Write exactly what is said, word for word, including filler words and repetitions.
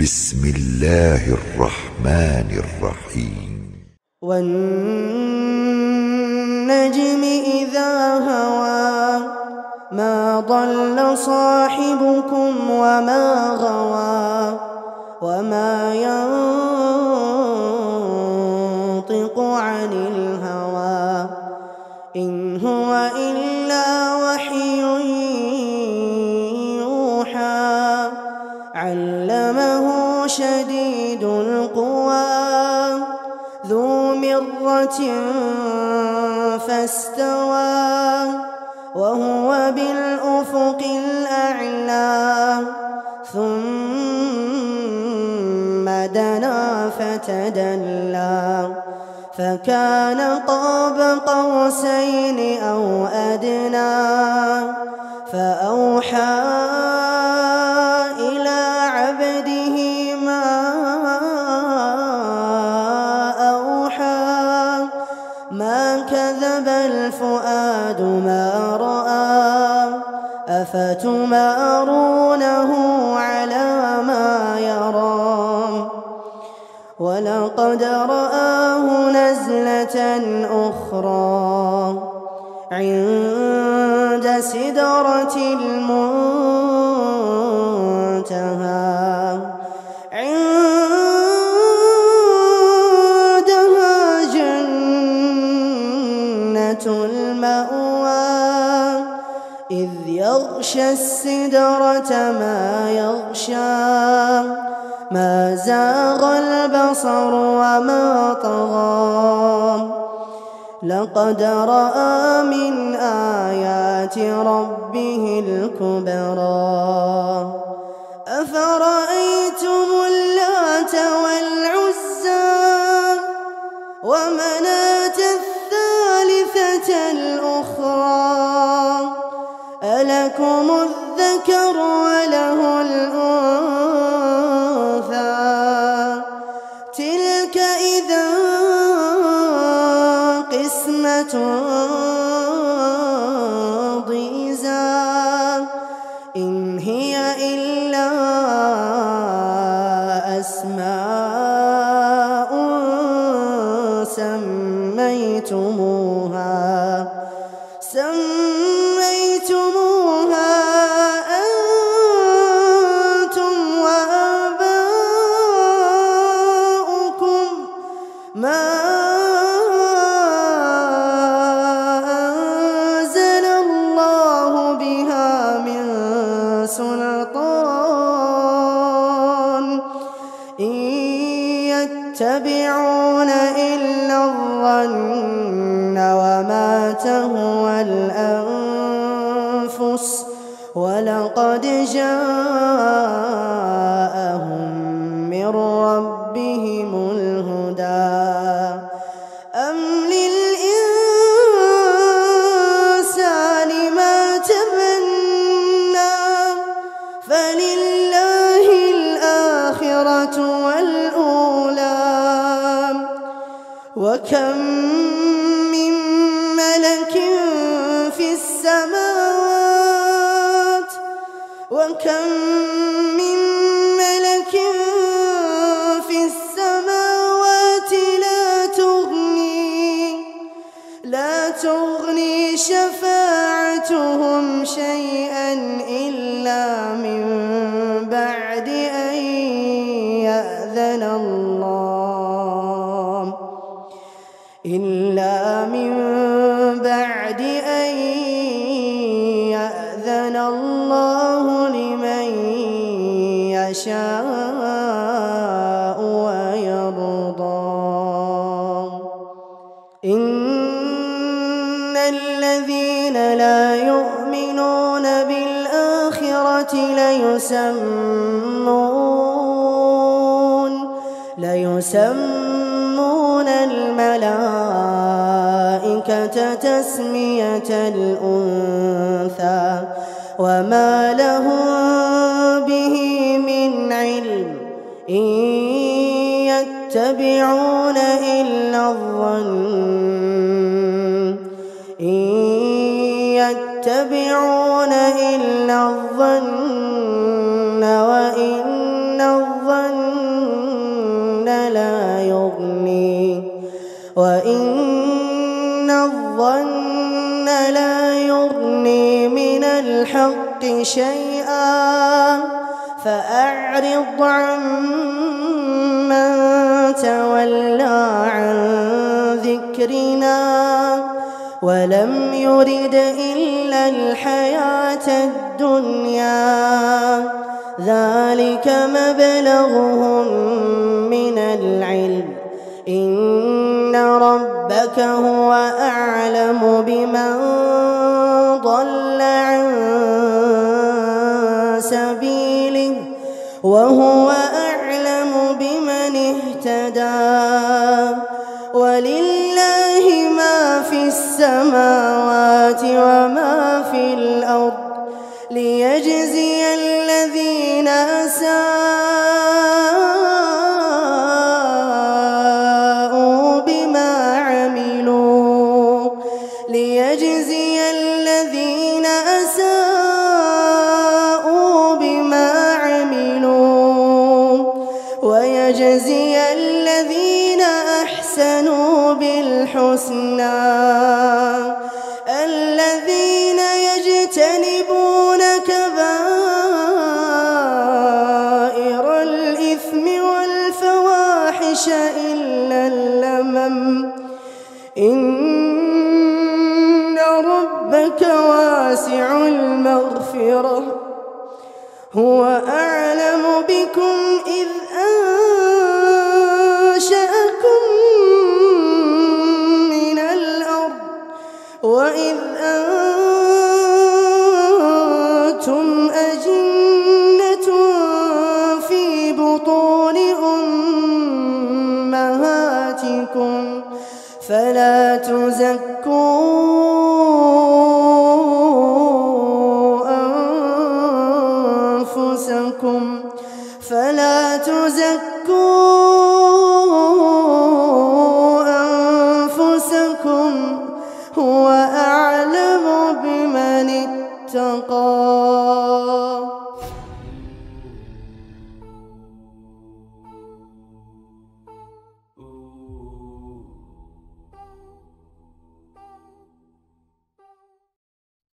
بسم الله الرحمن الرحيم. والنجم إذا هوى ما ضل صاحبكم وما غوى وما ينطق عن الهوى إن هو إلا وحي يوحى علمه شديد القوى ذو مرة فاستوى وهو بالأفق الأعلى ثم دنا فتدلى فكان قاب قوسين أو أدنى فأوحى إلى عبده ما أوحى ما كذب الفؤاد ما رأى أفتمارونه على ما يرى ولقد رآه نزلة أخرى عند سدرة المنتهى عندها جنة المأوى إذ يغشى السدرة ما يغشى ما زاغ البصر وما طغى لقد رأى من آيات ربه الكبرى أفرأيتم اللات والعزى ومناة الثالثة الأخرى ألكم الذكر وله الأنثى تلك إذا قسمة ضيزى إن هي إلا أسماء سميتموها سميتموها أنتم وآباؤكم ما أنزل الله بها من سلطان إن يتبعون إلا الظن وما تهوى الأنفس ولقد جاءهم من ربهم الهدى أم للإنسان ما تمنى فلله الآخرة والأولى وكم من ملك في السماوات وكم من ملك في السماوات لا تغني لا تغني شفاعتهم شيئا إلا من بعد أن يأذن الله إلا من بعد أن يأذن الله لمن يشاء ويرضى إن الذين لا يؤمنون بالآخرة ليسمون ليسمون الملائكة تسمية الأنثى وما لهم به من علم إن يتبعون إلا الظن إن يتبعون إلا الظن وإن الظن وإن الظن لا يغني من الحق شيئا فأعرض عمن تولى عن ذكرنا ولم يرد إلا الحياة الدنيا ذلك مبلغهم من العلم إن ربك هو أعلم بمن ضل عن سبيله وهو أعلم بمن اهتدى ولله ما في السماوات وما في الأرض ليجزي الذين أساءوا بما عملوا ليجزي الذين أساءوا بما عملوا ويجزي الذين أحسنوا بالحسنى الذين يجتنبون كبائر الإثم والفواحش إلا اللمم إن ربك واسع المغفرة هو أعلم بكم إذ أنشأكم من الأرض وإذ فلا تزكوا